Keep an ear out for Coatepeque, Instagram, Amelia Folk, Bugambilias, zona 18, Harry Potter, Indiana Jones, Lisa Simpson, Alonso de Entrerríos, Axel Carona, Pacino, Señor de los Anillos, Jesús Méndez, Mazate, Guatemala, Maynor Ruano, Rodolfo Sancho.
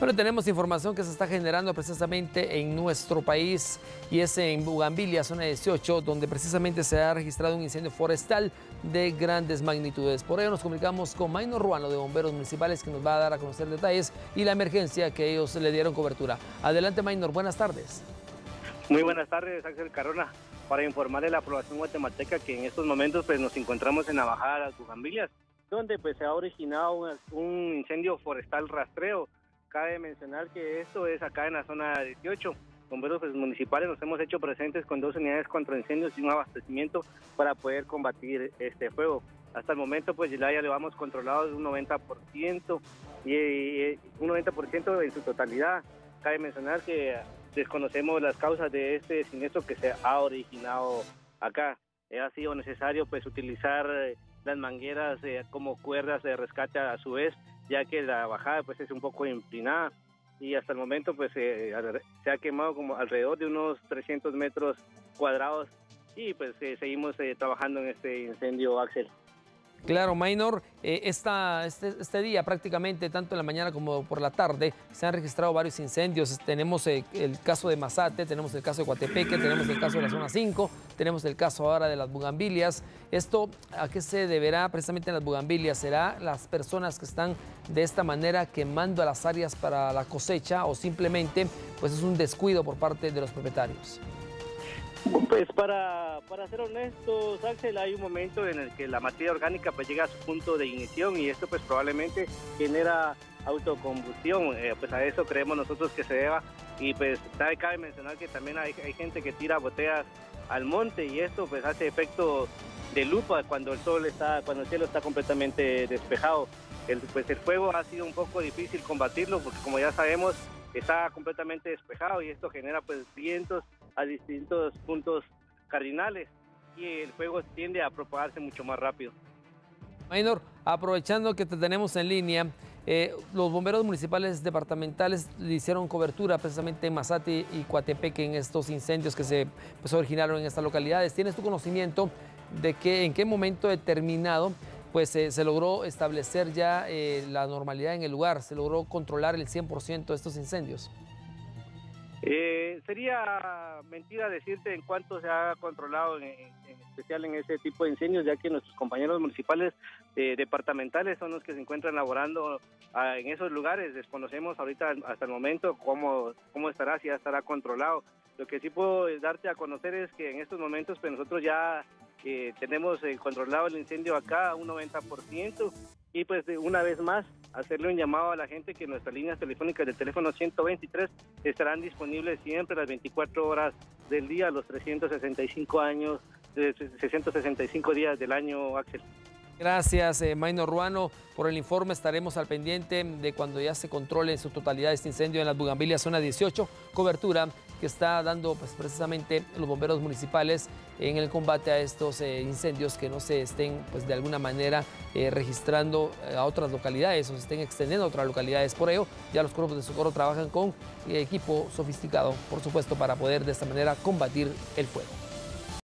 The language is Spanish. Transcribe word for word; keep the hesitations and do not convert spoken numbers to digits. Bueno, tenemos información que se está generando precisamente en nuestro país y es en Bugambilias, zona dieciocho, donde precisamente se ha registrado un incendio forestal de grandes magnitudes. Por ello nos comunicamos con Maynor Ruano de Bomberos Municipales, que nos va a dar a conocer detalles y la emergencia que ellos le dieron cobertura. Adelante, Maynor, buenas tardes. Muy buenas tardes, Axel Carona, para informarle a la población guatemalteca que en estos momentos pues, nos encontramos en la bajada de las Bugambilias, donde pues, se ha originado un incendio forestal rastreo. Cabe mencionar que esto es acá en la zona dieciocho. Bomberos municipales nos hemos hecho presentes con dos unidades contra incendios y un abastecimiento para poder combatir este fuego. Hasta el momento, pues ya, ya lo hemos controlado de un noventa por ciento y, y un noventa por ciento en su totalidad. Cabe mencionar que desconocemos las causas de este siniestro que se ha originado acá. Ha sido necesario pues utilizar las mangueras eh, como cuerdas de rescate a su vez, ya que la bajada pues es un poco inclinada y hasta el momento pues eh, se ha quemado como alrededor de unos trescientos metros cuadrados y pues eh, seguimos eh, trabajando en este incendio, Axel. Claro, Maynor, eh, esta, este, este día prácticamente, tanto en la mañana como por la tarde, se han registrado varios incendios. Tenemos eh, el caso de Mazate, tenemos el caso de Coatepeque, tenemos el caso de la zona cinco, tenemos el caso ahora de las Bugambilias. ¿Esto a qué se deberá precisamente en las Bugambilias? ¿Será las personas que están de esta manera quemando las áreas para la cosecha o simplemente pues, es un descuido por parte de los propietarios? Pues para, para ser honestos, Axel, hay un momento en el que la materia orgánica pues llega a su punto de ignición y esto pues probablemente genera autocombustión, eh, pues a eso creemos nosotros que se deba y pues cabe mencionar que también hay, hay gente que tira botellas al monte y esto pues hace efecto de lupa cuando el sol está, cuando el cielo está completamente despejado. El, pues el fuego ha sido un poco difícil combatirlo porque como ya sabemos está completamente despejado y esto genera pues vientos a distintos puntos cardinales y el fuego tiende a propagarse mucho más rápido. Maynor, aprovechando que te tenemos en línea, eh, los bomberos municipales departamentales le hicieron cobertura precisamente en Mazate y Coatepeque en estos incendios que se pues, originaron en estas localidades. ¿Tienes tu conocimiento de que en qué momento determinado pues, eh, se logró establecer ya eh, la normalidad en el lugar? ¿Se logró controlar el cien por ciento de estos incendios? Eh, sería mentira decirte en cuánto se ha controlado, en, en especial en ese tipo de incendios, ya que nuestros compañeros municipales eh, departamentales son los que se encuentran laborando ah, en esos lugares. Desconocemos ahorita hasta el momento cómo, cómo estará, si ya estará controlado. Lo que sí puedo darte a conocer es que en estos momentos pues nosotros ya eh, tenemos eh, controlado el incendio acá a un noventa por ciento y pues de una vez más hacerle un llamado a la gente que nuestras líneas telefónicas del teléfono ciento veintitrés estarán disponibles siempre las veinticuatro horas del día, los trescientos sesenta y cinco años, trescientos sesenta y cinco días del año, Axel. Gracias, eh, Maynor Ruano, por el informe. Estaremos al pendiente de cuando ya se controle en su totalidad este incendio en las Bugambilias, zona dieciocho, cobertura que está dando pues, precisamente los bomberos municipales en el combate a estos eh, incendios que no se estén pues, de alguna manera eh, registrando a otras localidades o se estén extendiendo a otras localidades. Por ello, ya los cuerpos de socorro trabajan con eh, equipo sofisticado, por supuesto, para poder de esta manera combatir el fuego.